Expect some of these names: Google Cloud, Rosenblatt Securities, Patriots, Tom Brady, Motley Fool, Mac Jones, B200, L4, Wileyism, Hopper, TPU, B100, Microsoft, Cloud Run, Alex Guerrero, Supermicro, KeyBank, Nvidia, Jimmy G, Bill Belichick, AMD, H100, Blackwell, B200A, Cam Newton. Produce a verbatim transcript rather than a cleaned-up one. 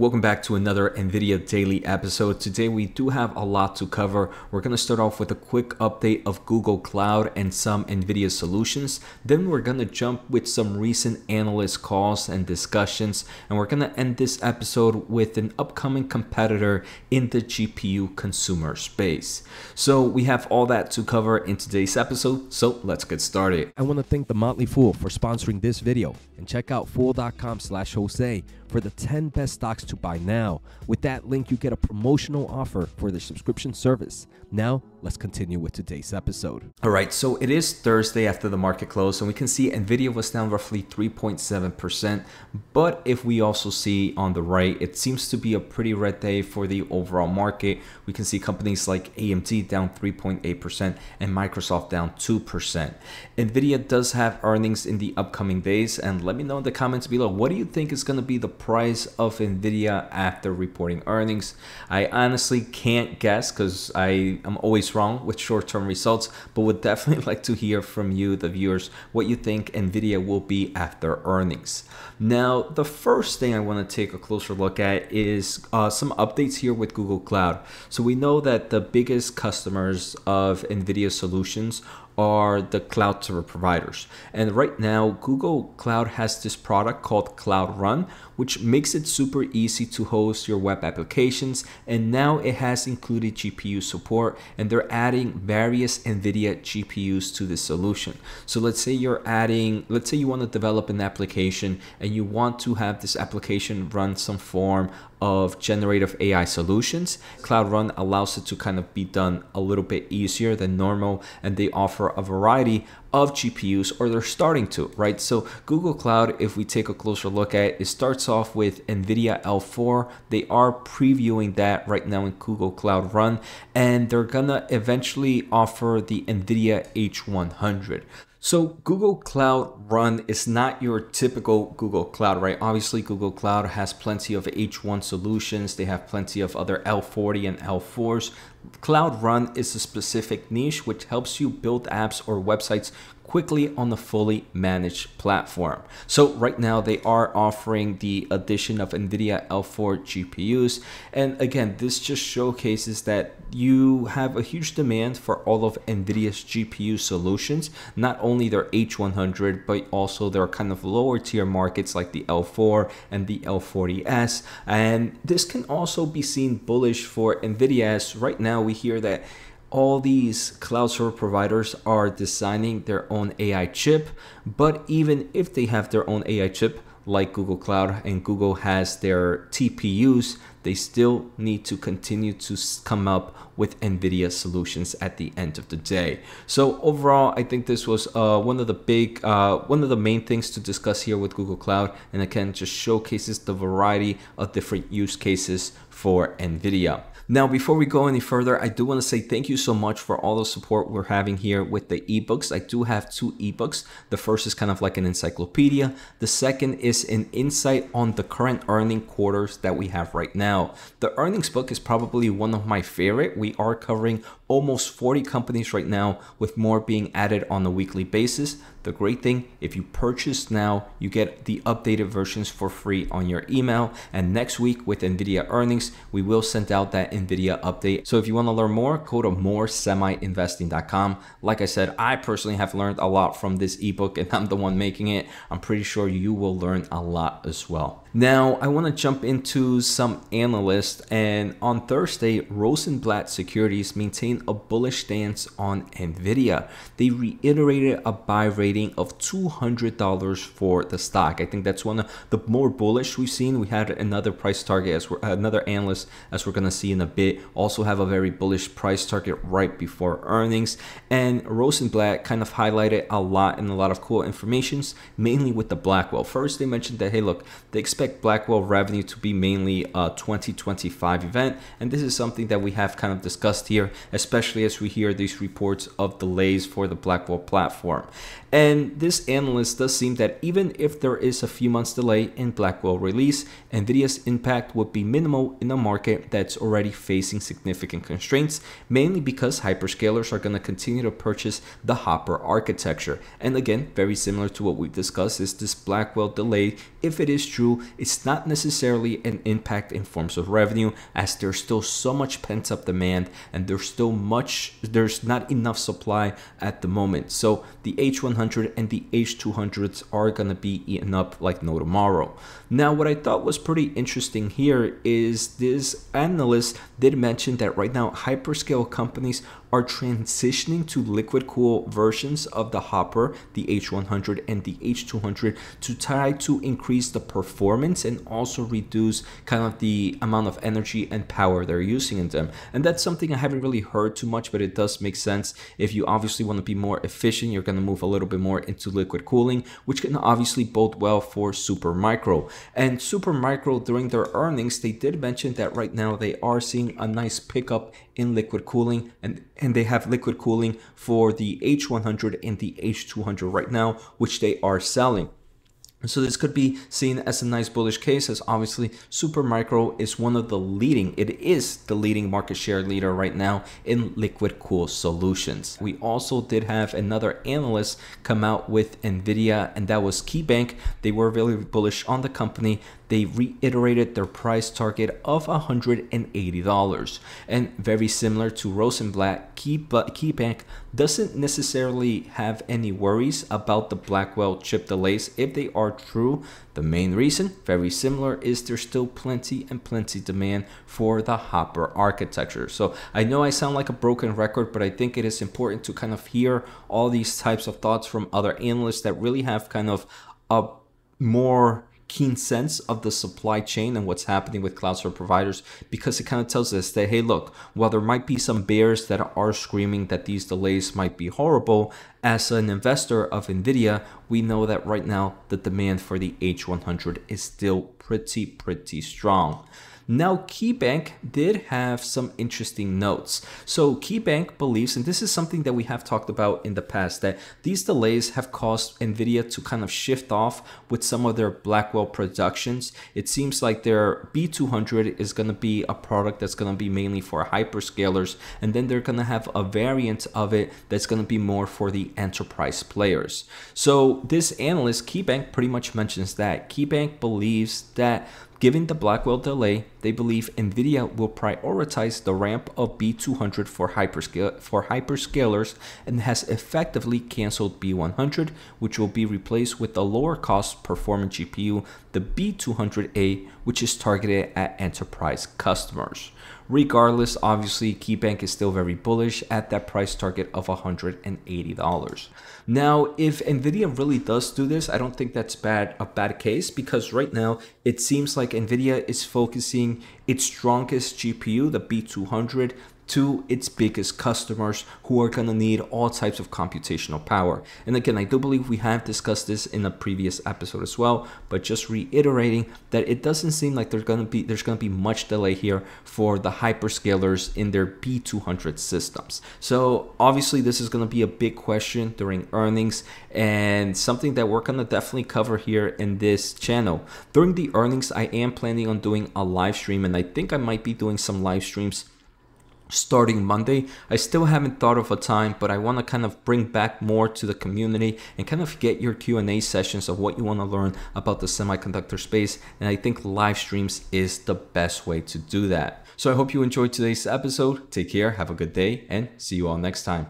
Welcome back to another Nvidia Daily episode. Today we do have a lot to cover. We're going to start off with a quick update of Google Cloud and some Nvidia solutions. Then we're going to jump with some recent analyst calls and discussions. And we're going to end this episode with an upcoming competitor in the G P U consumer space. So we have all that to cover in today's episode. So let's get started. I want to thank the Motley Fool for sponsoring this video. And check out fool.com slash Jose for the ten best stocks to buy now. With that link, you get a promotional offer for the subscription service. Now, let's continue with today's episode. All right, so it is Thursday after the market close, and we can see Nvidia was down roughly three point seven percent. But if we also see on the right, it seems to be a pretty red day for the overall market. We can see companies like A M D down three point eight percent and Microsoft down two percent. Nvidia does have earnings in the upcoming days, and let me know in the comments below, what do you think is going to be the price of Nvidia after reporting earnings? I honestly can't guess because I am always wrong with short-term results, but would definitely like to hear from you, the viewers, what you think Nvidia will be after earnings. Now, the first thing I want to take a closer look at is uh, some updates here with Google Cloud. So we know that the biggest customers of Nvidia solutions are the cloud server providers. And right now, Google Cloud has this product called Cloud Run, which makes it super easy to host your web applications. And now it has included G P U support, and they're adding various NVIDIA G P Us to this solution. So let's say you're adding, let's say you want to develop an application and you want to have this application run some form of generative A I solutions. Cloud Run allows it to kind of be done a little bit easier than normal, and they offer a variety of G P Us, or they're starting to, right? So Google Cloud, if we take a closer look at it, it starts off with NVIDIA L four. They are previewing that right now in Google Cloud Run, and they're gonna eventually offer the NVIDIA H one hundred. So Google Cloud Run is not your typical Google Cloud, right? Obviously, Google Cloud has plenty of H one solutions. They have plenty of other L forty and L fours. Cloud Run is a specific niche which helps you build apps or websites quickly on the fully managed platform. So right now they are offering the addition of NVIDIA L four G P Us. And again, this just showcases that you have a huge demand for all of NVIDIA's G P U solutions, not only their H one hundred, but also their kind of lower tier markets like the L four and the L forty S. And this can also be seen bullish for NVIDIA, as right now we hear that all these cloud server providers are designing their own A I chip. But even if they have their own A I chip, like Google Cloud, and Google has their T P Us, they still need to continue to come up with NVIDIA solutions at the end of the day. So overall, I think this was uh, one of the big, uh, one of the main things to discuss here with Google Cloud, and again, just showcases the variety of different use cases for NVIDIA. Now, before we go any further, I do want to say thank you so much for all the support we're having here with the ebooks. I do have two ebooks. The first is kind of like an encyclopedia. The second is an insight on the current earning quarters that we have right now. The earnings book is probably one of my favorite. We are covering almost forty companies right now, with more being added on a weekly basis. The great thing, if you purchase now, you get the updated versions for free on your email. And next week with NVIDIA earnings, we will send out that NVIDIA update. So if you want to learn more, go to more semi investing dot com. Like I said, I personally have learned a lot from this ebook, and I'm the one making it. I'm pretty sure you will learn a lot as well. Now, I want to jump into some analysts, and on Thursday, Rosenblatt Securities maintained a bullish stance on NVIDIA. They reiterated a buy rating of two hundred dollars for the stock. I think that's one of the more bullish we've seen. We had another price target, as we're, another analyst, as we're going to see in a bit, also have a very bullish price target right before earnings. And Rosenblatt kind of highlighted a lot and a lot of cool informations, mainly with the Blackwell. First, they mentioned that, hey, look, they expect expect Blackwell revenue to be mainly a twenty twenty-five event, and this is something that we have kind of discussed here, especially as we hear these reports of delays for the Blackwell platform. And this analyst does seem that even if there is a few months delay in Blackwell release, NVIDIA's impact would be minimal in a market that's already facing significant constraints, mainly because hyperscalers are going to continue to purchase the Hopper architecture. And again, very similar to what we discussed, is this Blackwell delay, if it is true, it's not necessarily an impact in forms of revenue, as there's still so much pent up demand and there's still much, there's not enough supply at the moment. So the H one hundred and the H two hundreds are going to be eaten up like no tomorrow. Now, what I thought was pretty interesting here is this analyst did mention that right now hyperscale companies are transitioning to liquid cool versions of the Hopper, the H one hundred and the H two hundred, to try to increase the performance and also reduce kind of the amount of energy and power they're using in them. And that's something I haven't really heard too much, but it does make sense. If you obviously want to be more efficient, you're going to move a little bit more into liquid cooling, which can obviously bode well for Supermicro. And Supermicro, during their earnings, they did mention that right now they are seeing a nice pickup in liquid cooling, and and they have liquid cooling for the H one hundred and the H two hundred right now, which they are selling. So this could be seen as a nice bullish case, as obviously Supermicro is one of the leading, it is the leading market share leader right now in liquid cool solutions. We also did have another analyst come out with Nvidia, and that was KeyBank. They were really bullish on the company. They reiterated their price target of one hundred eighty dollars. And very similar to Rosenblatt, KeyBank doesn't necessarily have any worries about the Blackwell chip delays if they are true. The main reason, very similar, is there's still plenty and plenty demand for the Hopper architecture. So I know I sound like a broken record, but I think it is important to kind of hear all these types of thoughts from other analysts that really have kind of a more keen sense of the supply chain and what's happening with cloud service providers, because it kind of tells us that, hey, look, while there might be some bears that are screaming that these delays might be horrible, as an investor of Nvidia, we know that right now the demand for the H one hundred is still pretty, pretty strong. Now, KeyBank did have some interesting notes. So KeyBank believes, and this is something that we have talked about in the past, that these delays have caused Nvidia to kind of shift off with some of their Blackwell productions. It seems like their B two hundred is going to be a product that's going to be mainly for hyperscalers, and then they're going to have a variant of it that's going to be more for the enterprise players. So this analyst, KeyBank, pretty much mentions that. KeyBank believes that given the Blackwell delay, they believe Nvidia will prioritize the ramp of B two hundred for hyperscale for hyperscalers and has effectively canceled B one hundred, which will be replaced with the lower cost performance G P U, the B two hundred A, which is targeted at enterprise customers. Regardless, obviously, KeyBank is still very bullish at that price target of one hundred eighty dollars. Now, if Nvidia really does do this, I don't think that's bad a bad case, because right now it seems like Nvidia is focusing its strongest G P U, the B two hundred, to its biggest customers who are gonna need all types of computational power. And again, I do believe we have discussed this in a previous episode as well, but just reiterating that it doesn't seem like there's gonna be there's gonna be much delay here for the hyperscalers in their B two hundred systems. So obviously this is gonna be a big question during earnings and something that we're gonna definitely cover here in this channel. During the earnings, I am planning on doing a live stream, and I think I might be doing some live streams starting Monday. I still haven't thought of a time, but I want to kind of bring back more to the community and kind of get your Q and A sessions of what you want to learn about the semiconductor space. And I think live streams is the best way to do that. So I hope you enjoyed today's episode. Take care, have a good day, and see you all next time.